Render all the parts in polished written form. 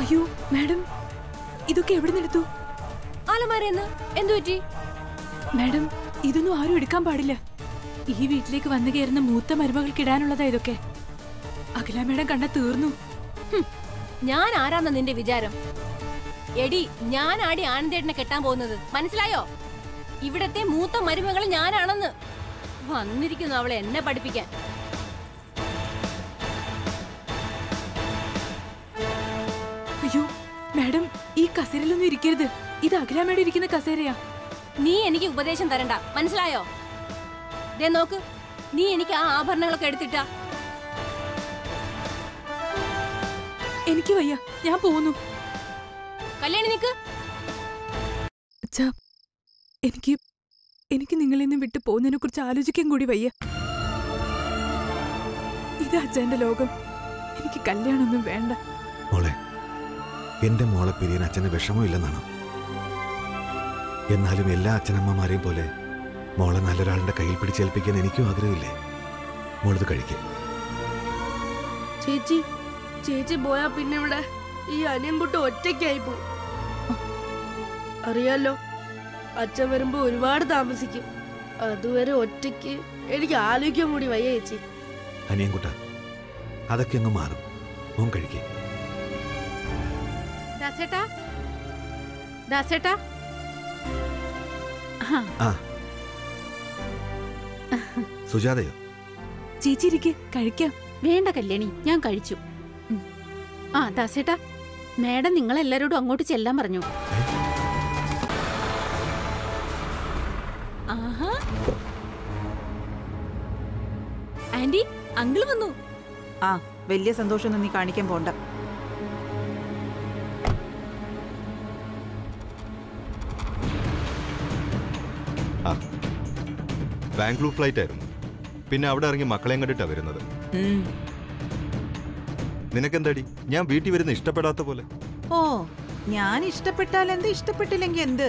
അയ്യോ മാഡം ഇതൊക്കെ എവിടെ നിന്ന് എടുത്തു? ആലമാരേന്ന് എന്തു പറ്റി? മാഡം ഇതൊന്നും ആരും എടുക്കാൻ പാടില്ല. ഈ വീട്ടിലേക്ക് വന്നു കയറുന്ന മൂത്ത മരുമകൾക്കിടാനുള്ളതാ ഇതൊക്കെ. അഖില മേഡം കണ്ണ തീർന്നു. ഞാൻ ആരാന്ന നിന്റെ വിചാരം? എടി ഞാൻ ആടി ആനന്ദേട്ടനെ കെട്ടാൻ പോകുന്നത്, മനസ്സിലായോ? ഇവിടത്തെ മൂത്ത മരുമകൾ ഞാനാണെന്ന്. വന്നിരിക്കുന്നു അവളെ എന്നെ പഠിപ്പിക്കാൻ. അയ്യോ മാഡം ഈ കസേരയിലൊന്നും ഇരിക്കരുത്, ഇത് അഖില മേഡം ഇരിക്കുന്ന കസേരയാ. നീ എനിക്ക് ഉപദേശം തരണ്ട, മനസ്സിലായോ? ദേ നോക്ക്, നീ എനിക്ക് ആ ആഭരണങ്ങളൊക്കെ എടുത്തിട്ട. എനിക്ക് വയ്യ, ഞാൻ പോകുന്നു. കല്യാണി നിക്ക്. എനിക്ക് നിങ്ങളിൽ നിന്ന് വിട്ടു പോകുന്നതിനെ കുറിച്ച് ആലോചിക്കാൻ കൂടി വയ്യ. ഇതാ അച്ഛന്റെ ലോകം, എനിക്ക് കല്യാണമൊന്നും വേണ്ട. മോളെ, എന്റെ മോളെ പിരിയാൻ അച്ഛന് വിഷമമില്ലെന്നാണ്. എന്നാലും എല്ലാ അച്ഛനമ്മമാരെയും പോലെ മോളെ നല്ലൊരാളുടെ കയ്യിൽ പിടിച്ചേൽപ്പിക്കാൻ എനിക്കും ആഗ്രഹമില്ലേ? മോളത് കഴിക്കും. ചേച്ചി ചേച്ചി പോയാ പിന്നെ ഇവിടെ ഈ അനിയൻകുട്ടി ഒറ്റയ്ക്കായി പോകും. അറിയാലോ അച്ഛൻ വരുമ്പോ ഒരുപാട് താമസിക്കും. അതുവരെ ഒറ്റയ്ക്ക് എനിക്ക് ആലോചിക്കാൻ കൂടി വയ്യ ചേച്ചി. അനിയൻകുട്ട അതൊക്കെ അങ്ങ് മാറും, മോൻ കഴിക്കും. സുജാതയോ ചേച്ചി ഇരിക്കെ, കഴിക്കാം. വേണ്ട കല്യാണി, ഞാൻ കഴിച്ചു. ആ ദാസേട്ടാ, മേഡം നിങ്ങളെല്ലാരോടും അങ്ങോട്ട് ചെല്ലാൻ പറഞ്ഞു. ആന്റി അങ്കിൾ വന്നു. ആ വലിയ സന്തോഷം നീ കാണിക്കാൻ പോണ്ട. ബാംഗ്ലൂർ ഫ്ലൈറ്റ് ആയിരുന്നു, പിന്നെ അവിടെ ഇറങ്ങി മക്കളെയും കണ്ടിട്ടാ വരുന്നത്. നിനക്കെന്താടി ഞാൻ വീട്ടിൽ വരുന്ന ഇഷ്ടപ്പെടാത്ത പോലെ? ഓ ഞാൻ ഇഷ്ടപ്പെട്ടാൽ എന്ത്, ഇഷ്ടപ്പെട്ടില്ലെങ്കിൽ എന്ത്?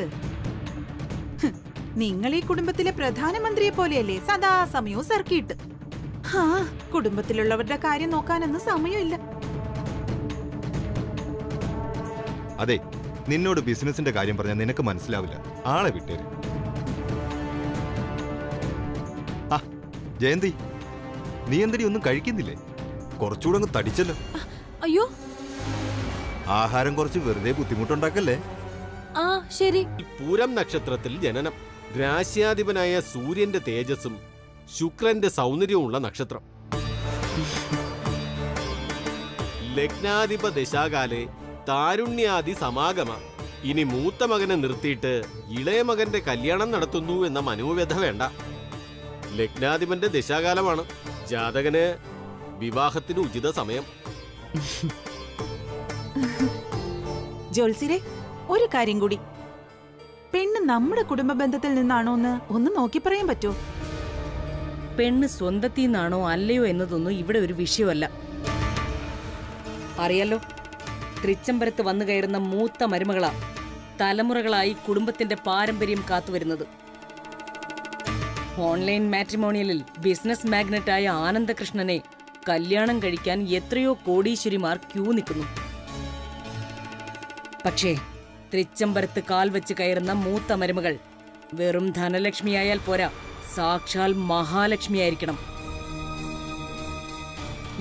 നിങ്ങൾ ഈ കുടുംബത്തിലെ പ്രധാനമന്ത്രിയെ പോലെയല്ലേ സദാ സമയവും സർക്കിട്ട്. ആ കുടുംബത്തിലുള്ളവരുടെ കാര്യം നോക്കാനൊന്നും സമയമില്ല. അതെ, നിന്നോട് ബിസിനസിന്റെ കാര്യം പറഞ്ഞാൽ നിനക്ക് മനസ്സിലാവില്ല, ആളെ വിട്ടേര്. ആ ജയന്തി, നീ എന്തടി ഒന്നും കഴിക്കുന്നില്ലേ? കുറച്ചുകൂടെ തടിച്ചല്ലോ. അയ്യോ ആഹാരം കുറച്ച് വെറുതെ ബുദ്ധിമുട്ടുണ്ടാക്കല്ലേ. ആ ശരി. പൂരം നക്ഷത്രത്തിൽ ജനനം, രാശ്യാധിപനായ സൂര്യന്റെ തേജസ്സും ശുക്രന്റെ സൗന്ദര്യവുമുള്ള നക്ഷത്രം. ലഗ്നാധിപ ദശാകാലെ താരുണ്യാദി സമാഗമ. ഇനി മൂത്ത മകനെ നിർത്തിയിട്ട് ഇളയ മകന്റെ കല്യാണം നടത്തുന്നു എന്ന മനോവ്യഥ വേണ്ട. ലഗ്നാധിപന്റെ ദശാകാലമാണ്, ജാതകന് വിവാഹത്തിന് ഉചിത സമയം. ജോൽസിരെ ഒരു കാര്യം കൂടി, പെണ്ണ് നമ്മുടെ കുടുംബ ബന്ധത്തിൽ നിന്നാണോ എന്ന് ഒന്ന് നോക്കി പറയാൻ പറ്റുമോ? പെണ്ണ് സ്വന്തത്തിൽ നിന്നാണോ അല്ലയോ എന്നതൊന്നും ഇവിടെ ഒരു വിഷയമല്ല. അറിയാലോ തൃച്ചംബരത്ത് വന്നു കയറുന്ന മൂത്ത മരുമകളാ തലമുറകളായി കുടുംബത്തിന്റെ പാരമ്പര്യം കാത്തുവരുന്നത്. ഓൺലൈൻ മാട്രിമോണിയലിൽ ബിസിനസ് മാഗ്നറ്റായ ആനന്ദകൃഷ്ണനെ കല്യാണം കഴിക്കാൻ എത്രയോ കോടീശ്വരിമാർ ക്യൂ നിൽക്കുന്നു. പക്ഷേ തൃച്ചംബരത്ത് കാൽ വെച്ച് കയറുന്ന മൂത്ത മരുമകൾ വെറും ധനലക്ഷ്മിയായാൽ പോരാ, സാക്ഷാൽ മഹാലക്ഷ്മിയായിരിക്കണം.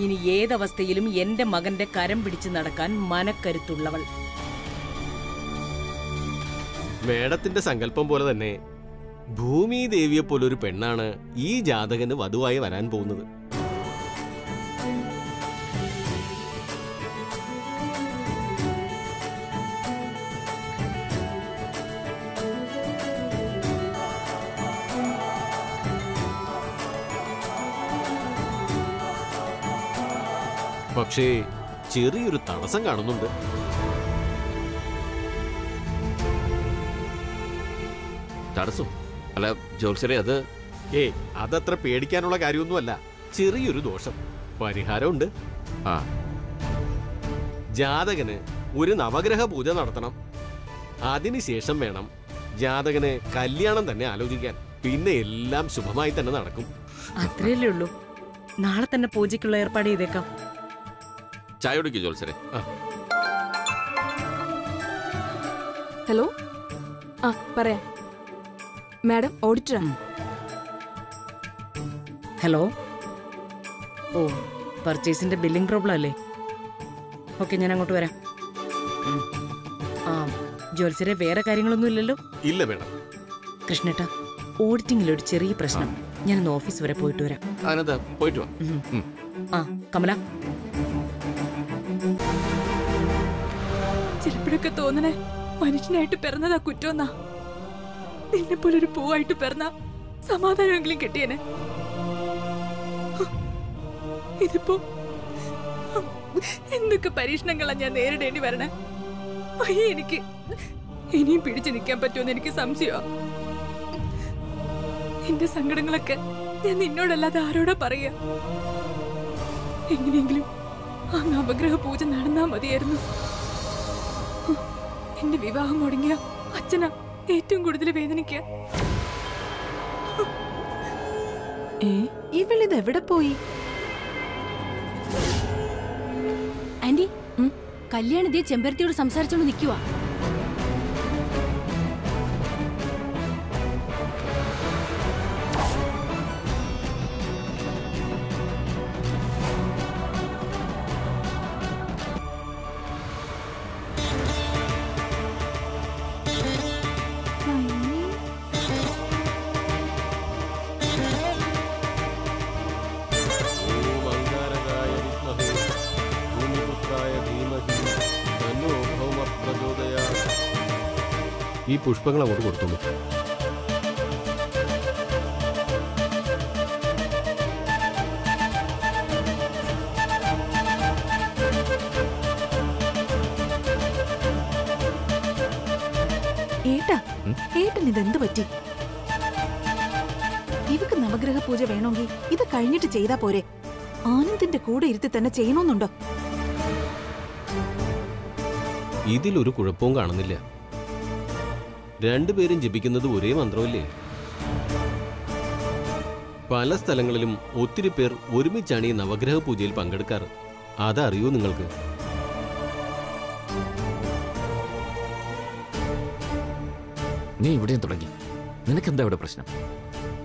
ഇനി ഏതവസ്ഥയിലും എന്റെ മകന്റെ കരം പിടിച്ച് നടക്കാൻ മനക്കരുത്തുള്ളവൾ. മേഡത്തിന്റെ സങ്കല്പം പോലെ തന്നെ ഭൂമി ദേവിയെ പോലൊരു പെണ്ണാണ് ഈ ജാതകന് വധുവായി വരാൻ പോകുന്നത്. പക്ഷേ ചെറിയൊരു തടസ്സം കാണുന്നുണ്ട്. തടസ്സം അല്ല ജോൽസരെ, അത് അതത്ര പേടിക്കാനുള്ള കാര്യമൊന്നുമല്ല, ചെറിയൊരു ദോഷം. പരിഹാരമുണ്ട്. ആ ജാതകന് ഒരു നവഗ്രഹ പൂജ നടത്തണം. അതിനുശേഷം വേണം ജാതകന് കല്യാണം തന്നെ ആലോചിക്കാൻ. പിന്നെ എല്ലാം ശുഭമായി തന്നെ നടക്കും. അത്രയല്ലേ ഉള്ളൂ. നാളെ തന്നെ പൂജയ്ക്കുള്ള ഏർപ്പാട് ചെയ്തേക്കാം. ചായ കുടിക്കൂ ജോൽസരെ. ഹലോ ആ പറയാം മാഡം ഓഡിറ്ററാണ്. ഹലോ ഓ പർച്ചേസിൻ്റെ ബില്ലിംഗ് പ്രോബ്ലം അല്ലേ? ഓക്കെ ഞാൻ അങ്ങോട്ട് വരാം. ആ ജോൽസരെ വേറെ കാര്യങ്ങളൊന്നും ഇല്ലല്ലോ? ഇല്ല മാഡം. കൃഷ്ണേട്ടാ ഓഡിറ്റിങ്ങിൽ ഒരു ചെറിയ പ്രശ്നം, ഞാനൊന്ന് ഓഫീസ് വരെ പോയിട്ട് വരാം. ആ കമല ചിലപ്പോഴൊക്കെ തോന്നണേ മനുഷ്യനായിട്ട് പിറന്നതാ കുറ്റമെന്നാ. നിന്നെ പോലൊരു പൂവായിട്ട് പിറന്ന സമാധാനമെങ്കിലും കിട്ടിയനെ. ഇതിപ്പോ എന്തൊക്കെ പരീക്ഷണങ്ങളാ ഞാൻ നേരിടേണ്ടി വരണേ. അയ്യേ എനിക്ക് ഇനിയും പിടിച്ചു നിൽക്കാൻ പറ്റുമെന്ന് എനിക്ക് സംശയമാ. എന്റെ സങ്കടങ്ങളൊക്കെ ഞാൻ നിന്നോടല്ലാതെ ആരോടാ പറയാ? എങ്ങനെയെങ്കിലും ആ നവഗ്രഹ പൂജ നടന്നാ മതിയായിരുന്നു. എന്റെ വിവാഹം മുടങ്ങിയ അച്ഛനാ ഏറ്റവും കൂടുതൽ വേദനിക്ക. ഇവളിതെവിടെ പോയി? ആന്റി കല്യാണിതേ ചെമ്പരത്തിയോട് സംസാരിച്ചോണ്ട് നിൽക്കുവാ. ഈ പുഷ്പങ്ങൾ അങ്ങോട്ട് കൊടുത്തോളൂ. ഏട്ടാ ഏട്ടൻ ഇതെന്ത് പറ്റി? ഇവക്ക് നവഗ്രഹ പൂജ വേണമെങ്കിൽ ഇത് കഴിഞ്ഞിട്ട് ചെയ്താ പോരെ? ആനന്ദിന്റെ കൂടെ ഇരുത്തി തന്നെ ചെയ്യണമെന്നുണ്ടോ? ഇതിലൊരു കുഴപ്പവും കാണുന്നില്ല. രണ്ടുപേരും ജപിക്കുന്നത് ഒരേ മന്ത്രമല്ലേ? പല സ്ഥലങ്ങളിലും ഒത്തിരി പേർ ഒരുമിച്ചാണ് ഈ നവഗ്രഹ പൂജയിൽ പങ്കെടുക്കാറ്. അതറിയോ നിങ്ങൾക്ക്? നീ ഇവിടെയും തുടങ്ങി. നിനക്കെന്താ ഇവിടെ പ്രശ്നം?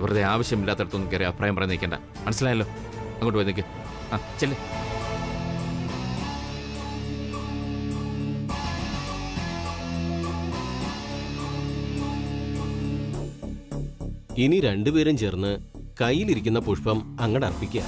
വെറുതെ ആവശ്യമില്ലാത്തടത്തൊന്നും കയറി അഭിപ്രായം പറയാൻ നിൽക്കണ്ട. മനസ്സിലായല്ലോ? അങ്ങോട്ട് പോയി നിൽക്ക്. ആ ചെല്ല്. ഇനി രണ്ടുപേരും ചേർന്ന് കയ്യിലിരിക്കുന്ന പുഷ്പം അങ്ങോട്ട് അർപ്പിക്കുക.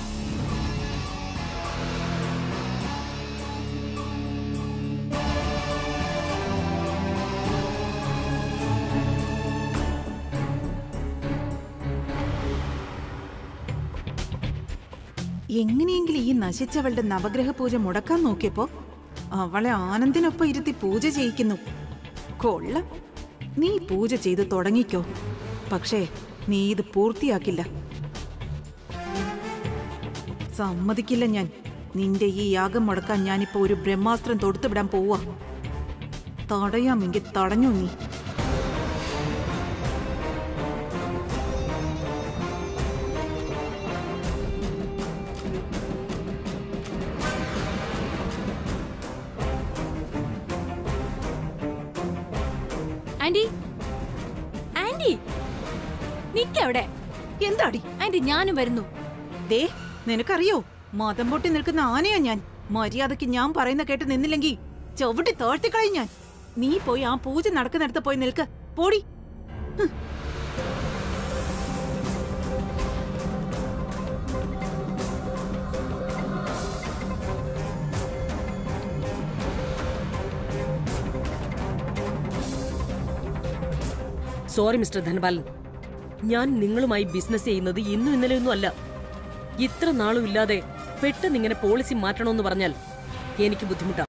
എങ്ങനെയെങ്കിലും ഈ നശിച്ചവളുടെ നവഗ്രഹ പൂജ മുടക്കാൻ നോക്കിയപ്പോ അവളെ ആനന്ദിനൊപ്പം ഇരുത്തി പൂജ ചെയ്യിക്കുന്നു. കൊള്ള. നീ പൂജ ചെയ്ത് തുടങ്ങിക്കോ, പക്ഷേ നീ ഇത് പൂർത്തിയാക്കില്ല. സമ്മതിക്കില്ല ഞാൻ. നിന്റെ ഈ യാഗം മുടക്കാൻ ഞാനിപ്പോ ഒരു ബ്രഹ്മാസ്ത്രം തൊടുത്തുവിടാൻ പോവാ. തടയാമെങ്കിൽ തടഞ്ഞു നീ. Aunty aunty നിക്കവിടെ. എന്താടി? ആന്റി ഞാനും വരുന്നു. ദേ നിനക്കറിയോ മതം പൊട്ടി നിൽക്കുന്ന ആനയാ ഞാൻ. മര്യാദക്ക് ഞാൻ പറയുന്ന കേട്ട് നിന്നില്ലെങ്കിൽ ചവിട്ടി താഴ്ത്തിക്കളയും ഞാൻ. നീ പോയി ആ പൂജ നടക്കുന്നിടത്ത് പോയി നിൽക്ക്. പോടി. സോറി മിസ്റ്റർ ധനപാലൻ, ഞാൻ നിങ്ങളുമായി ബിസിനസ് ചെയ്യുന്നത് ഇന്നും ഇന്നലെയൊന്നും അല്ല. ഇത്ര നാളും ഇല്ലാതെ പെട്ടെന്ന് ഇങ്ങനെ പോളിസി മാറ്റണമെന്ന് പറഞ്ഞാൽ എനിക്ക് ബുദ്ധിമുട്ടാ.